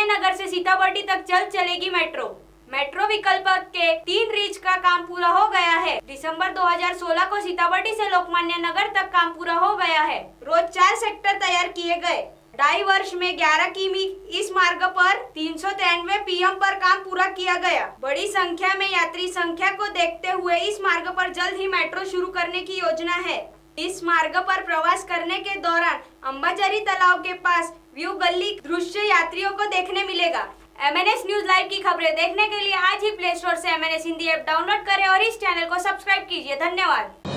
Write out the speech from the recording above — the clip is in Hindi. लोकमान्य नगर से सीताब्ठी तक जल्द चलेगी मेट्रो। मेट्रो विकल्प के 3 रीच का काम पूरा हो गया है। दिसंबर 2016 को सीताब्ठी से लोकमान्य नगर तक काम पूरा हो गया है। रोज 4 सेक्टर तैयार किए गए। ढाई वर्ष में 11 किमी इस मार्ग पर 393 PM पर काम पूरा किया गया। बड़ी संख्या में यात्री संख्या को देखते हुए इस मार्ग पर जल्द ही मेट्रो शुरू करने की योजना है। इस मार्ग पर प्रवास करने के दौरान अंबाजरी तालाब के पास व्यू गली दृश्य यात्रियों को देखने मिलेगा। एमएनएस न्यूज़ लाइव की खबरें देखने के लिए आज ही प्ले स्टोर से एमएनएस हिंदी ऐप डाउनलोड करें और इस चैनल को सब्सक्राइब कीजिए। धन्यवाद।